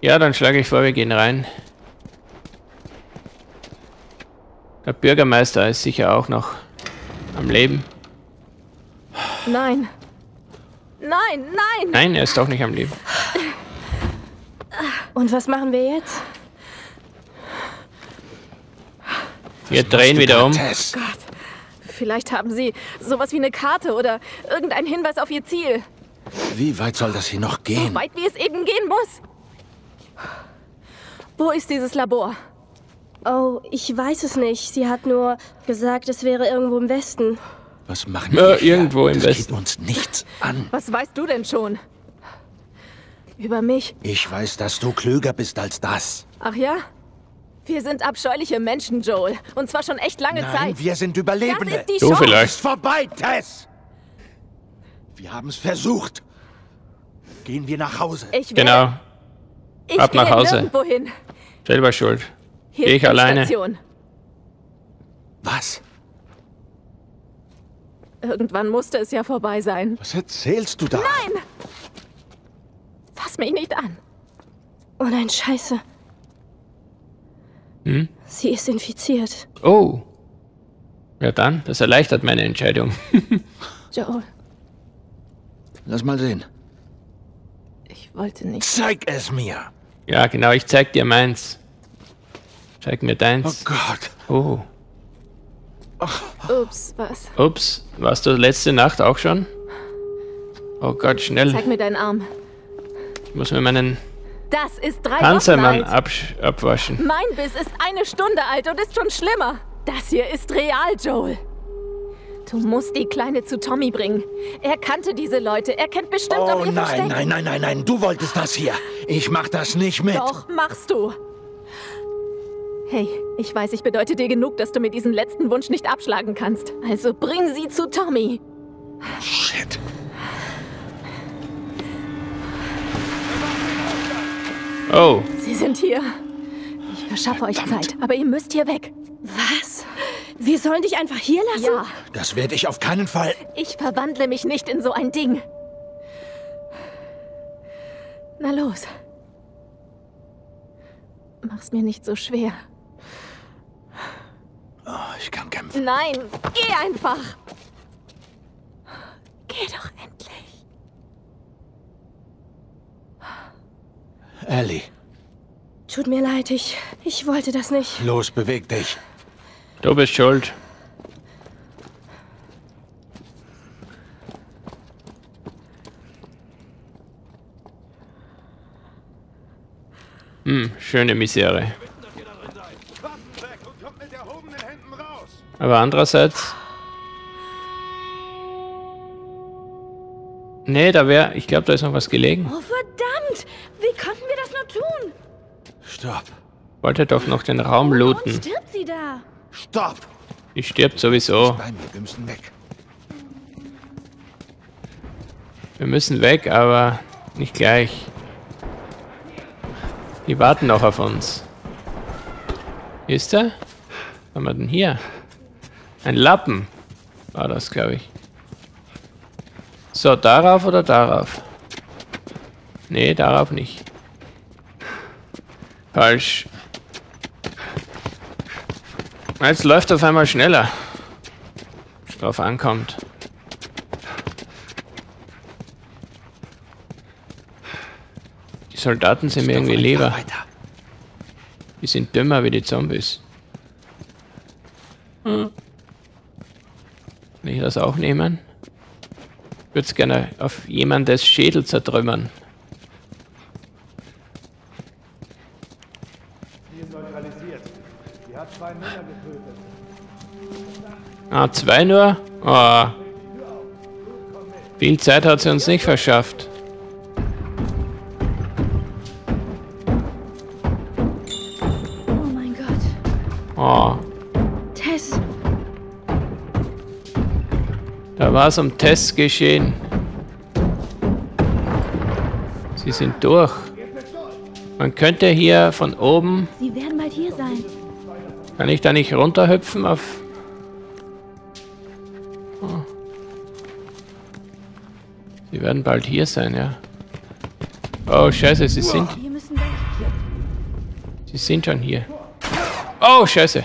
Ja, dann schlage ich vor, wir gehen rein. Der Bürgermeister ist sicher auch noch am Leben. Nein. Nein, nein! Nein, er ist auch nicht am Leben. Und was machen wir jetzt? Wir drehen wieder um. Tess? Oh Gott. Vielleicht haben sie sowas wie eine Karte oder irgendeinen Hinweis auf ihr Ziel. Wie weit soll das hier noch gehen? So weit, wie es eben gehen muss. Wo ist dieses Labor? Oh, ich weiß es nicht. Sie hat nur gesagt, es wäre irgendwo im Westen. Was machen wir hier? Irgendwo im Westen. Das geht uns nichts an. Was weißt du denn schon? Über mich? Ich weiß, dass du klüger bist als das. Ach ja? Wir sind abscheuliche Menschen, Joel. Und zwar schon echt lange Zeit. Nein, wir sind Überlebende. Das ist die Chance. Vielleicht. Es ist vorbei, Tess. Wir haben es versucht. Gehen wir nach Hause. Genau. Ab nach Hause. Selber schuld. Hier ich alleine. Station. Was? Irgendwann musste es ja vorbei sein. Was erzählst du da? Nein! Fass mich nicht an. Oh nein, Scheiße. Hm? Sie ist infiziert. Oh. Ja dann, das erleichtert meine Entscheidung. Joel. Lass mal sehen. Ich wollte nicht... Zeig es mir! Ja, genau, ich zeig dir meins. Zeig mir deins. Oh Gott. Oh. Ups, was? Ups, warst du letzte Nacht auch schon? Oh Gott, schnell. Zeig mir deinen Arm. Ich muss mir meinen... Das ist 3 Wochen Panzermann alt. Abwaschen. Mein Biss ist 1 Stunde alt und ist schon schlimmer. Das hier ist real, Joel. Du musst die Kleine zu Tommy bringen. Er kannte diese Leute. Er kennt bestimmt auch ihr Versteck. Oh nein, nein, nein, nein, nein. Du wolltest das hier. Ich mach das nicht mit. Doch, machst du. Hey, ich weiß, ich bedeute dir genug, dass du mit diesem letzten Wunsch nicht abschlagen kannst. Also bring sie zu Tommy. Shit. Oh. Sie sind hier. Ich verschaffe euch Zeit, aber ihr müsst hier weg. Was? Wir sollen dich einfach hier lassen? Ja. Das werde ich auf keinen Fall. Ich verwandle mich nicht in so ein Ding. Na los. Mach's mir nicht so schwer. Oh, ich kann kämpfen. Nein, geh einfach. Geh doch endlich. Ellie. Tut mir leid, ich wollte das nicht. Los, beweg dich. Du bist schuld. Hm, schöne Misere. Aber andererseits... Nee, da wäre... Ich glaube, da ist noch was gelegen. Oh, verdammt! Wie konnten wir das nur tun? Stopp. Wollte doch noch den Raum looten. Und stirbt sie da? Stopp! Ich stirb sowieso. Wir müssen weg. Wir müssen weg, aber nicht gleich. Die warten noch auf uns. Hier ist er? Was haben wir denn hier? Ein Lappen war das, glaube ich. So, darauf oder darauf? Nee, darauf nicht. Falsch. Jetzt läuft auf einmal schneller. Wenn drauf ankommt. Die Soldaten sind mir irgendwie lieber. Die sind dümmer wie die Zombies. Hm. Kann ich das auch nehmen? Ich würde es gerne auf jemandes Schädel zertrümmern. Ah, 2 nur? Oh. Viel Zeit hat sie uns nicht verschafft. Oh mein Gott. Oh. Tess. Da war es um Tess geschehen. Sie sind durch. Man könnte hier von oben... Sie werden bald hier sein. Kann ich da nicht runterhüpfen auf... Oh. Sie werden bald hier sein, ja. Oh, scheiße, sie sind... Wir müssen weg. Sie sind schon hier. Oh, scheiße.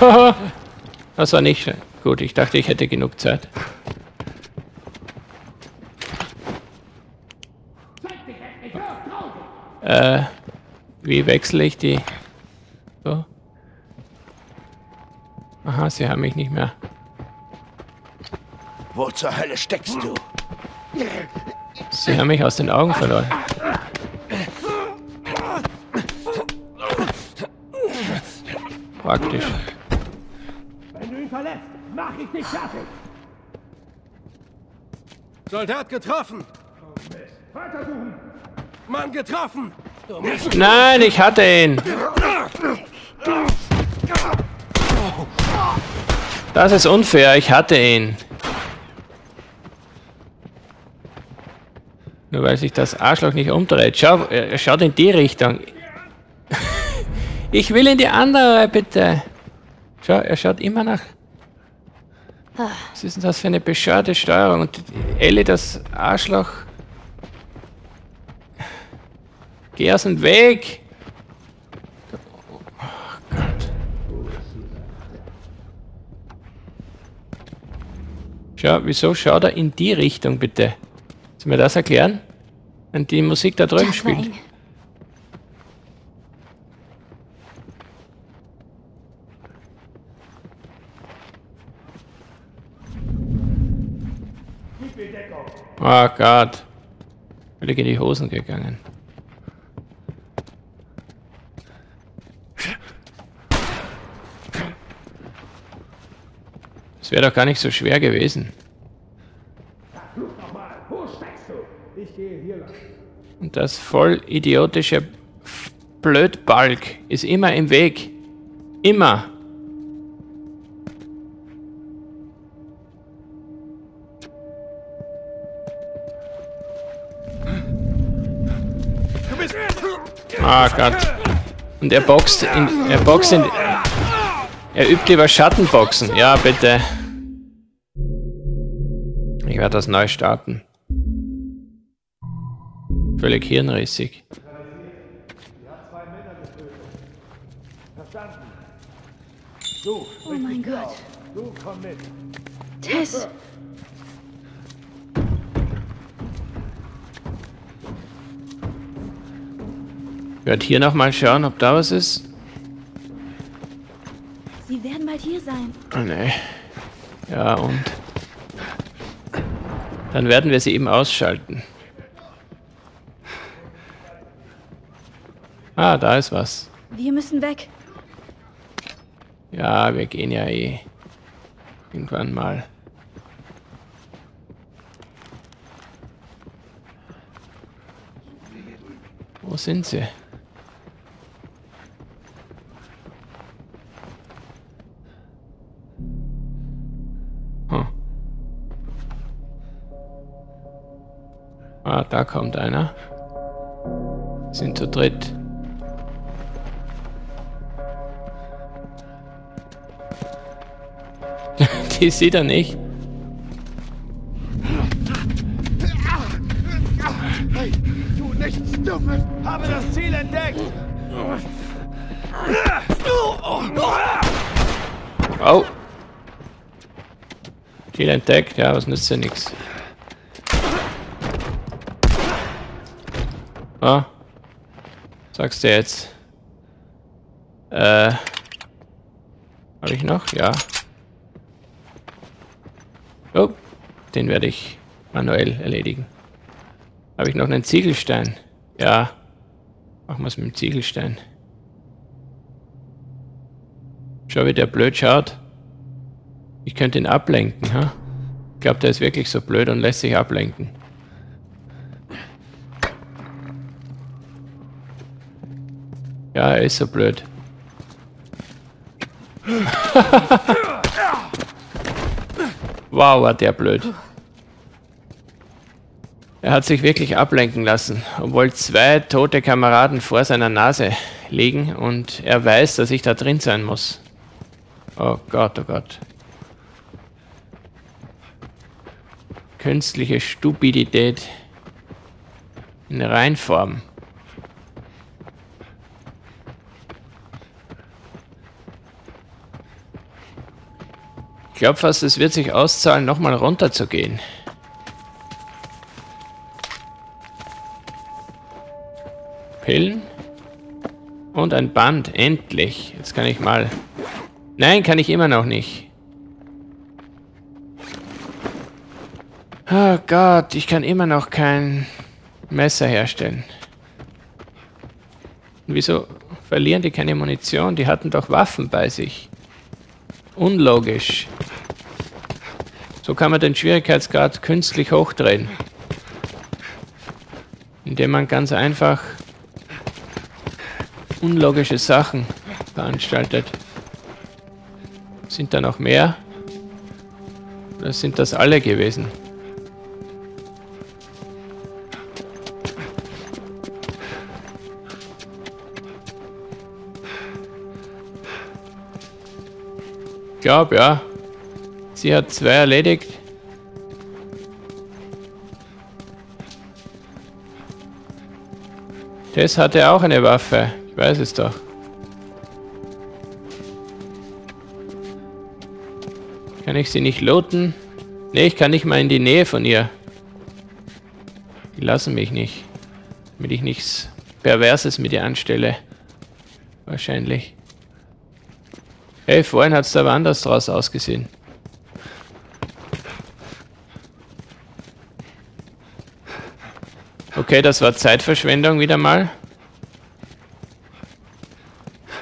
Haha. Das war nicht gut. Ich dachte, ich hätte genug Zeit. Wie wechsle ich die? So. Aha, sie haben mich nicht mehr. Wo zur Hölle steckst du? Sie haben mich aus den Augen verloren. Praktisch. Wenn du ihn verlässt, mach ich dich fertig. Soldat getroffen. Weitersuchen. Mann getroffen. Nein, ich hatte ihn. Das ist unfair, ich hatte ihn. Nur weil sich das Arschloch nicht umdreht. Schau, er schaut in die Richtung. Ich will in die andere, bitte. Schau, er schaut immer nach. Was ist denn das für eine bescheuerte Steuerung? Und Ellie, das Arschloch. Geh aus dem Weg! Oh Gott. Schau, wieso schaut er in die Richtung, bitte? Kannst du mir das erklären? Wenn die Musik da drüben spielt. Oh Gott. Völlig in die Hosen gegangen. Das wäre doch gar nicht so schwer gewesen. Und das voll idiotische Blödbalg ist immer im Weg. Immer. Ah Gott. Und er boxt in... Er übt über Schattenboxen. Ja, bitte. Ich werde das neu starten. Völlig hirnrissig. Oh mein Gott. Tess. Ich werde hier nochmal schauen, ob da was ist. Sie werden bald hier sein. Oh ne. Ja, und? Dann werden wir sie eben ausschalten. Ah, da ist was. Wir müssen weg. Ja, wir gehen ja eh. Irgendwann mal. Wo sind sie? Ah, da kommt einer. Sind zu dritt. Die sieht er nicht. Hey, du nichts Dummes! Habe das Ziel entdeckt! Oh! Ziel entdeckt, ja, was nützt ja nichts. Ah, sagst du jetzt? Habe ich noch? Ja. Oh, den werde ich manuell erledigen. Habe ich noch einen Ziegelstein? Ja. Machen wir es mit dem Ziegelstein. Schau, wie der blöd schaut. Ich könnte ihn ablenken, ha? Ich glaube, der ist wirklich so blöd und lässt sich ablenken. Ja, er ist so blöd. Wow, war der blöd. Er hat sich wirklich ablenken lassen, obwohl zwei tote Kameraden vor seiner Nase liegen und er weiß, dass ich da drin sein muss. Oh Gott, oh Gott. Künstliche Stupidität in Reinform. Ich glaube fast, es wird sich auszahlen, nochmal runter zu gehen. Pillen. Und ein Band, endlich. Jetzt kann ich mal... Nein, kann ich immer noch nicht. Oh Gott, ich kann immer noch kein Messer herstellen. Und wieso verlieren die keine Munition? Die hatten doch Waffen bei sich. Unlogisch. So kann man den Schwierigkeitsgrad künstlich hochdrehen. Indem man ganz einfach unlogische Sachen veranstaltet. Sind da noch mehr? Oder sind das alle gewesen? Ich glaube, ja. Sie hat 2 erledigt. Das hatte auch eine Waffe. Ich weiß es doch. Kann ich sie nicht looten? Ne, ich kann nicht mal in die Nähe von ihr. Die lassen mich nicht. Damit ich nichts Perverses mit ihr anstelle. Wahrscheinlich. Hey, vorhin hat es da aber anders draus ausgesehen. Okay, das war Zeitverschwendung wieder mal.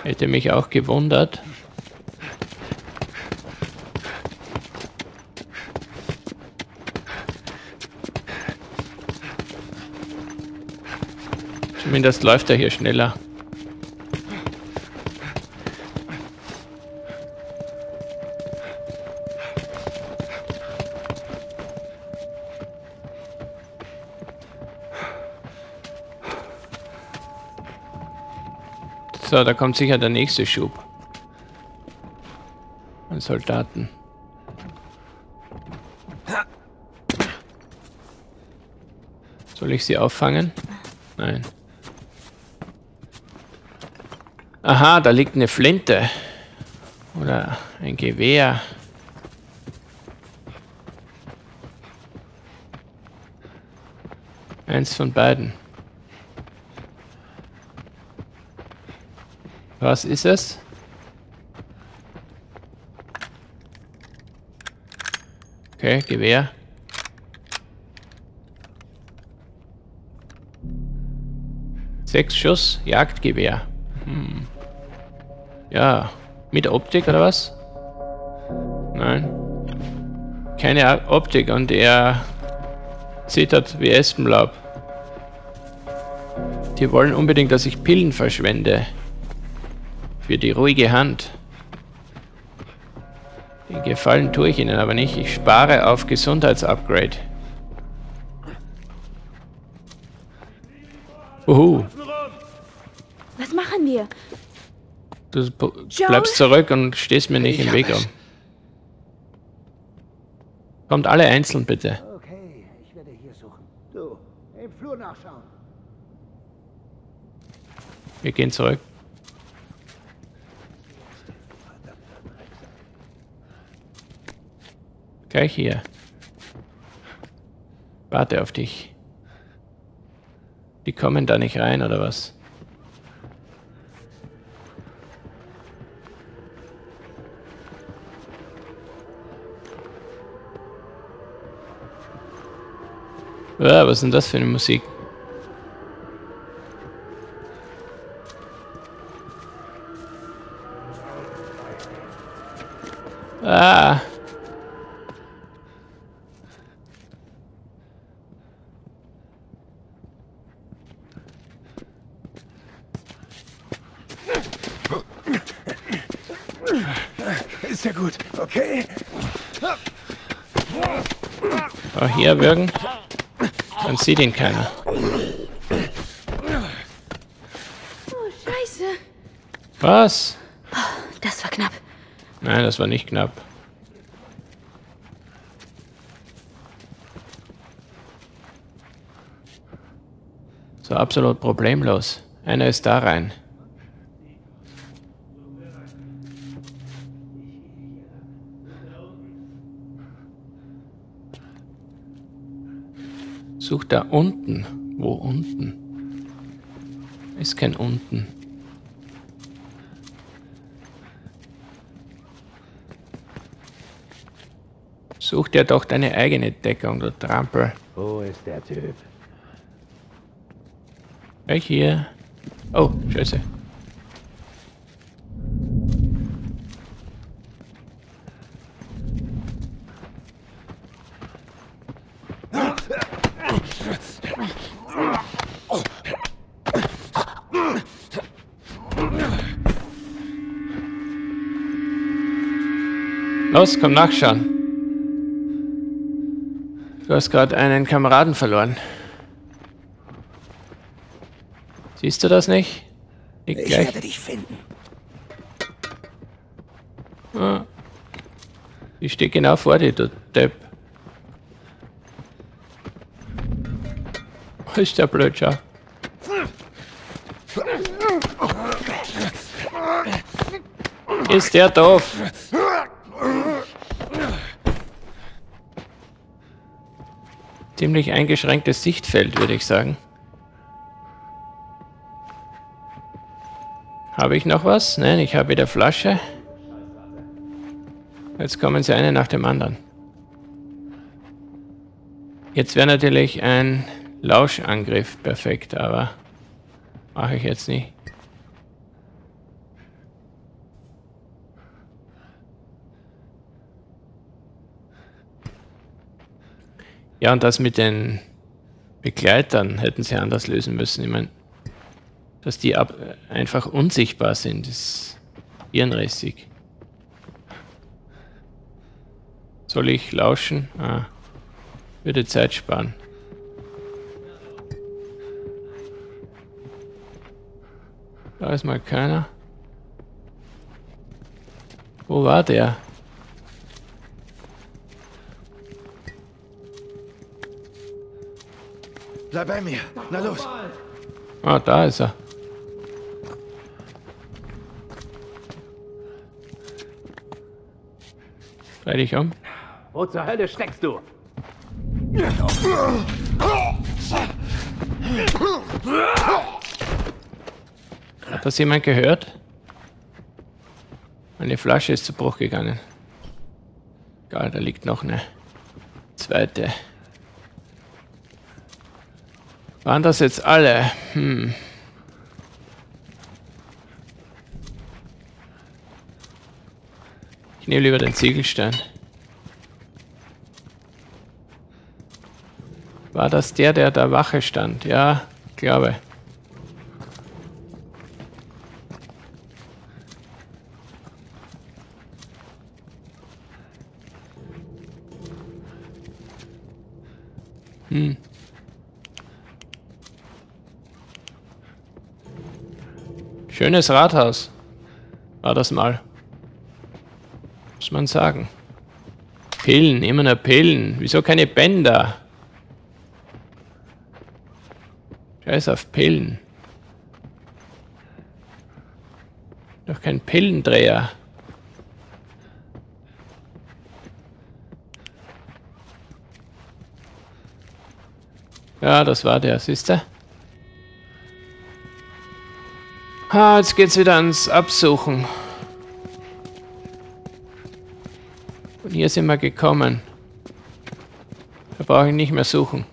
Hätte mich auch gewundert. Zumindest läuft er hier schneller. So, da kommt sicher der nächste Schub an Soldaten. Soll ich sie auffangen? Nein. Aha, da liegt eine Flinte. Oder ein Gewehr. Eins von beiden. Was ist es? Okay, Gewehr. Sechs Schuss, Jagdgewehr. Hm. Ja, mit Optik oder was? Nein. Keine Optik und er zittert wie Espenlaub. Die wollen unbedingt, dass ich Pillen verschwende. Für die ruhige Hand. Den Gefallen tue ich ihnen aber nicht. Ich spare auf Gesundheitsupgrade. Uhu. Was machen wir? Du bleibst zurück und stehst mir nicht im Weg um. Kommt alle einzeln bitte. Okay, ich werde hier suchen. Du, im Flur nachschauen. Wir gehen zurück. Gleich hier. Warte auf dich. Die kommen da nicht rein, oder was? Was ist denn das für eine Musik? Ah! Ist ja gut, okay? Oh, hier wirken. Dann sieht ihn keiner. Oh, Scheiße. Was? Das war knapp. Nein, das war nicht knapp. So absolut problemlos. Einer ist da rein. Such da unten. Wo unten? Ist kein unten. Such dir doch deine eigene Deckung, du Trampel. Wo ist der Typ? Weg hier. Oh, Scheiße. Los, komm nachschauen. Du hast gerade einen Kameraden verloren. Siehst du das nicht? Ich werde dich finden. Ah. Ich stehe genau vor dir, du Depp. Was ist der Blödsinn? Ist der doof? Ziemlich eingeschränktes Sichtfeld, würde ich sagen. Habe ich noch was? Nein, ich habe wieder Flasche. Jetzt kommen sie eine nach dem anderen. Jetzt wäre natürlich ein Lauschangriff perfekt, aber mache ich jetzt nicht. Ja, und das mit den Begleitern hätten sie anders lösen müssen. Ich meine, dass die einfach unsichtbar sind, ist hirnrissig. Soll ich lauschen? Ah, würde Zeit sparen. Da ist mal keiner. Wo war der? Bleib bei mir. Na los. Ah, da ist er. Dreh dich um. Wo zur Hölle steckst du? Hat das jemand gehört? Meine Flasche ist zu Bruch gegangen. Egal, da liegt noch eine zweite. Waren das jetzt alle? Hm. Ich nehme lieber den Ziegelstein. War das der da Wache stand? Ja, ich glaube. Hm. Schönes Rathaus war das mal. Muss man sagen. Pillen, immer nur Pillen. Wieso keine Bänder? Scheiß auf Pillen. Doch kein Pillendreher. Ja, das war der, siehst du? Ah, jetzt geht's wieder ans Absuchen. Und hier sind wir gekommen. Da brauche ich nicht mehr suchen.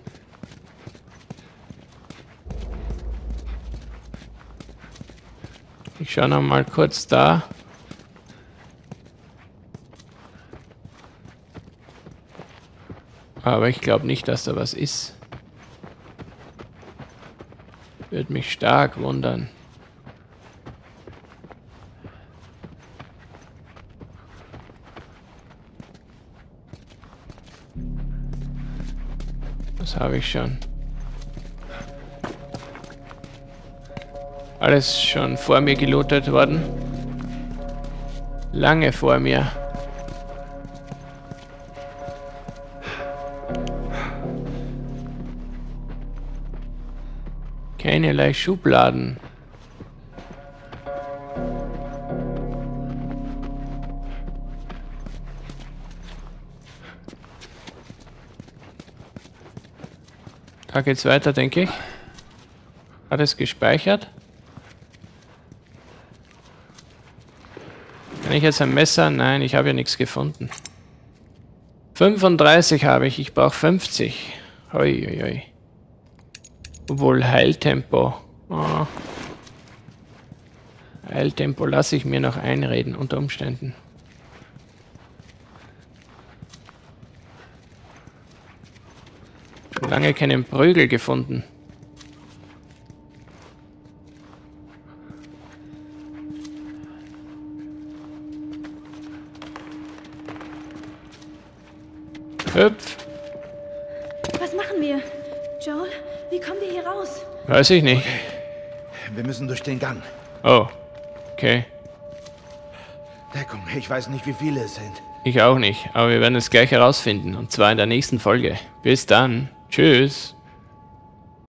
Ich schaue noch mal kurz da. Aber ich glaube nicht, dass da was ist. Würde mich stark wundern. Habe ich schon. Alles schon vor mir gelootet worden. Lange vor mir. Keinerlei Schubladen. Da geht's weiter, denke ich. Hat es gespeichert? Kann ich jetzt ein Messer? Nein, ich habe ja nichts gefunden. 35 habe ich. Ich brauche 50. Uiuiui. Ui. Obwohl Heiltempo. Oh. Heiltempo lasse ich mir noch einreden unter Umständen. Schon lange keinen Prügel gefunden. Hüpf. Was machen wir? Joel, wie kommen wir hier raus? Weiß ich nicht. Okay. Wir müssen durch den Gang. Oh, okay. Deckung, ich weiß nicht, wie viele es sind. Ich auch nicht, aber wir werden es gleich herausfinden. Und zwar in der nächsten Folge. Bis dann. Tschüss.